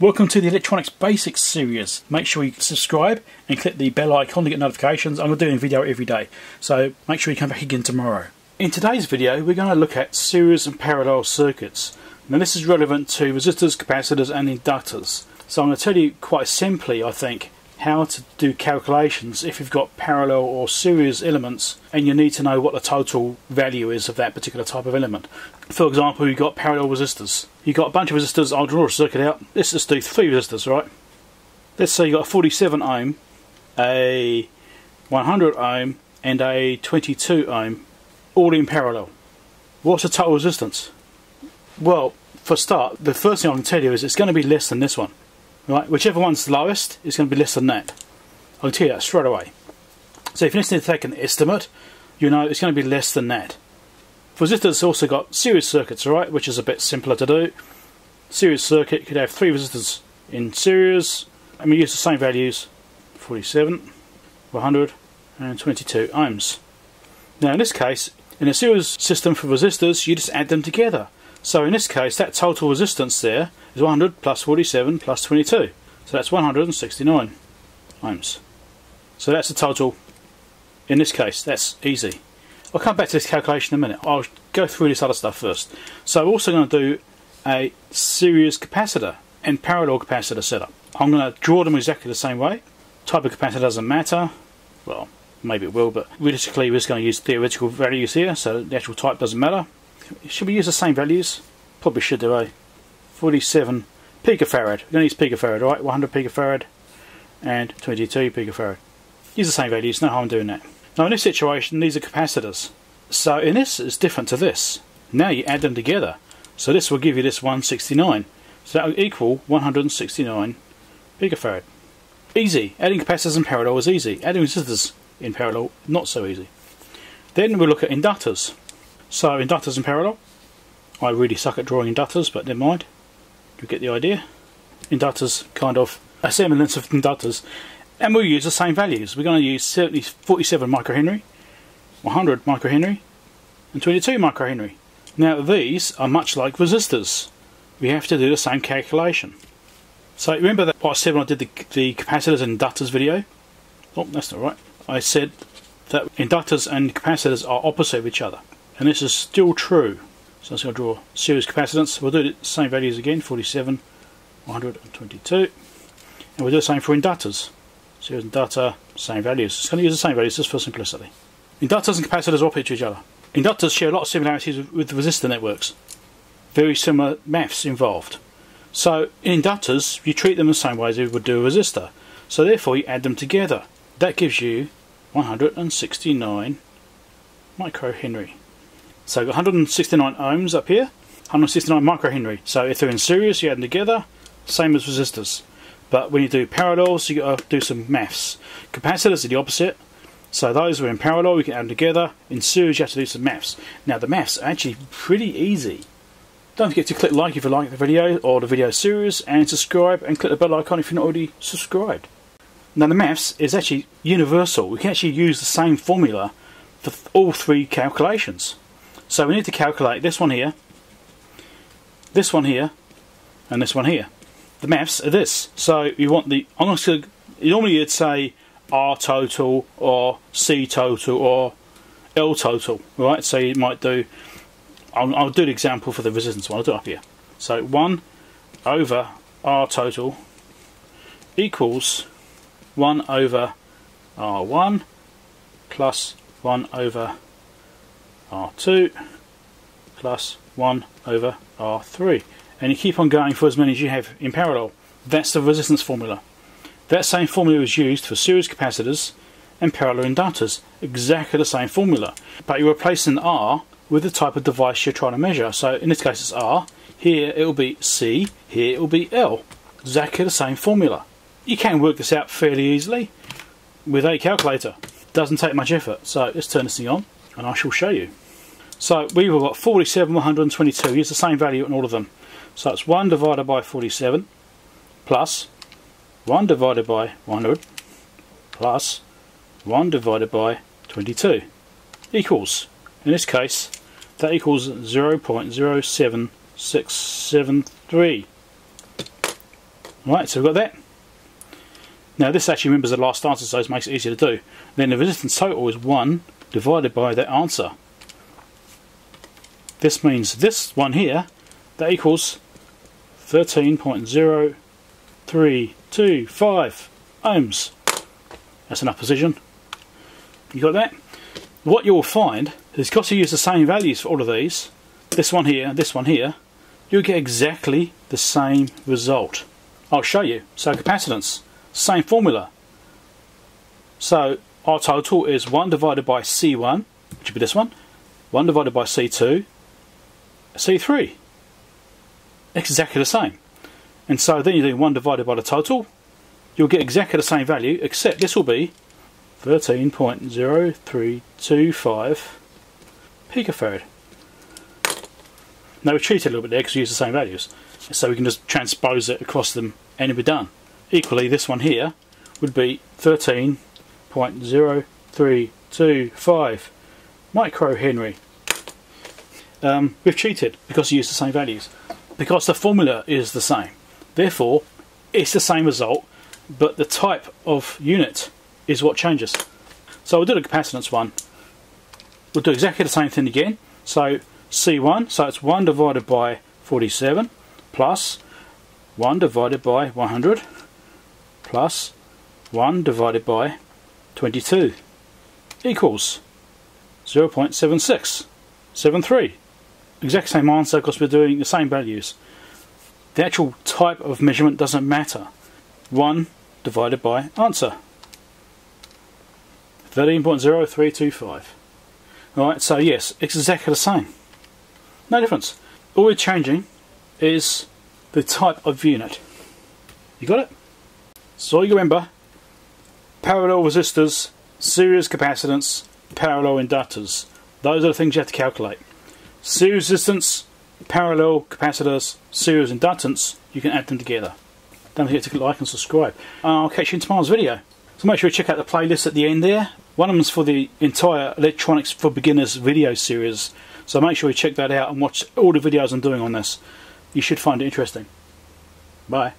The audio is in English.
Welcome to the Electronics Basics series. Make sure you subscribe and click the bell icon to get notifications. I'm going to do a video every day, so make sure you come back again tomorrow. In today's video we're going to look at series and parallel circuits. Now this is relevant to resistors, capacitors and inductors. So I'm going to tell you quite simply, I think, how to do calculations if you've got parallel or series elements and you need to know what the total value is of that particular type of element. For example, you've got parallel resistors. You've got a bunch of resistors. I'll draw a circuit out. Let's just do three resistors, right? Let's say you've got a 47 ohm, a 100 ohm and a 22 ohm, all in parallel. What's the total resistance? Well, for a start, the first thing I can tell you is it's going to be less than this one. Right, whichever one's lowest is going to be less than that. I'll tell you that straight away. So if you need to take an estimate, you know it's going to be less than that. For resistors, also got series circuits, alright, which is a bit simpler to do. Series circuit could have three resistors in series, and we use the same values: 47, 100, and 22 ohms. Now, in this case, in a series system for resistors, you just add them together. So in this case, that total resistance there is 100 plus 47 plus 22. So that's 169 ohms. So that's the total in this case. That's easy. I'll come back to this calculation in a minute. I'll go through this other stuff first. So I'm also going to do a series capacitor and parallel capacitor setup. I'm going to draw them exactly the same way. Type of capacitor doesn't matter. Well, maybe it will, but realistically we're just going to use theoretical values here, so the actual type doesn't matter. Should we use the same values? Probably should do, eh? 47 picofarad. We're going to use picofarad, right? 100 picofarad and 22 picofarad. Use the same values, no harm doing that. Now in this situation, these are capacitors. So in this, it's different to this. Now you add them together. So this will give you this 169. So that will equal 169 picofarad. Easy. Adding capacitors in parallel is easy. Adding resistors in parallel, not so easy. Then we'll look at inductors. So inductors in parallel. I really suck at drawing inductors, but never mind. You get the idea. Inductors, kind of a semblance of inductors, and we'll use the same values. We're going to use 47 microhenry, 100 microhenry, and 22 microhenry. Now these are much like resistors. We have to do the same calculation. So remember that part 7 I did the capacitors and inductors video. Oh, that's not right. I said that inductors and capacitors are opposite of each other. And this is still true. So I'm going to draw series capacitance. We'll do the same values again, 47, 122. And we'll do the same for inductors. Series inductor, same values. It's going to use the same values just for simplicity. Inductors and capacitors are opposite to each other. Inductors share a lot of similarities with the resistor networks. Very similar maths involved. So in inductors, you treat them the same way as you would do a resistor. So therefore you add them together. That gives you 169 microhenry. So we've got 169 ohms up here, 169 microhenry. So if they're in series, you add them together, same as resistors. But when you do parallels, you got to do some maths. Capacitors are the opposite. So those are in parallel, we can add them together. In series, you have to do some maths. Now the maths are actually pretty easy. Don't forget to click like if you like the video or the video series, and subscribe and click the bell icon if you're not already subscribed. Now the maths is actually universal. We can actually use the same formula for all three calculations. So we need to calculate this one here, and this one here. The maths are this. So you want the, normally you'd say R total or C total or L total, right? So you might do, I'll do the example for the resistance one, I'll do it up here. So 1 over R total equals 1 over R1 plus 1 over R2 plus 1 over R3, and you keep on going for as many as you have in parallel. That's the resistance formula. That same formula is used for series capacitors and parallel inductors, exactly the same formula, but you're replacing R with the type of device you're trying to measure. So in this case it's R, here it will be C, here it will be L, exactly the same formula. You can work this out fairly easily with a calculator, doesn't take much effort. So let's turn this thing on and I shall show you. So we've got 47, 122, use the same value in all of them. So it's 1 divided by 47 plus 1 divided by 100 plus 1 divided by 22 equals, in this case that equals 0.07673. Right, so we've got that. Now this actually remembers the last answer, so it makes it easier to do. Then the resistance total is 1 divided by that answer. This means this one here, that equals 13.0325 ohms. That's enough precision. You got that? What you'll find is because you use the same values for all of these, this one here, this one here, you'll get exactly the same result. I'll show you. So capacitance, same formula. So our total is 1 divided by C1, which would be this one, 1 divided by C2, C3. Exactly the same. And so then you do 1 divided by the total, you'll get exactly the same value, except this will be 13.0325 picofarad. Now we cheated a little bit there because we used the same values, so we can just transpose it across them and it'll be done. Equally, this one here would be 13.0325 microhenry. We've cheated because we used the same values, because the formula is the same. Therefore, it's the same result, but the type of unit is what changes. So we'll do the capacitance one. We'll do exactly the same thing again. So C1, so it's 1 divided by 47 plus 1 divided by 100 plus 1 divided by 22 equals 0.7673. Exact same answer because we're doing the same values. The actual type of measurement doesn't matter. 1 divided by answer. 13.0325. Alright, so yes, it's exactly the same. No difference. All we're changing is the type of unit. You got it? So you remember, parallel resistors, series capacitance, parallel inductors. Those are the things you have to calculate. Series resistance, parallel capacitors, series inductance, you can add them together. Don't forget to like and subscribe. I'll catch you in tomorrow's video. So make sure you check out the playlist at the end there. One of them's for the entire Electronics for Beginners video series. So make sure you check that out and watch all the videos I'm doing on this. You should find it interesting. Bye.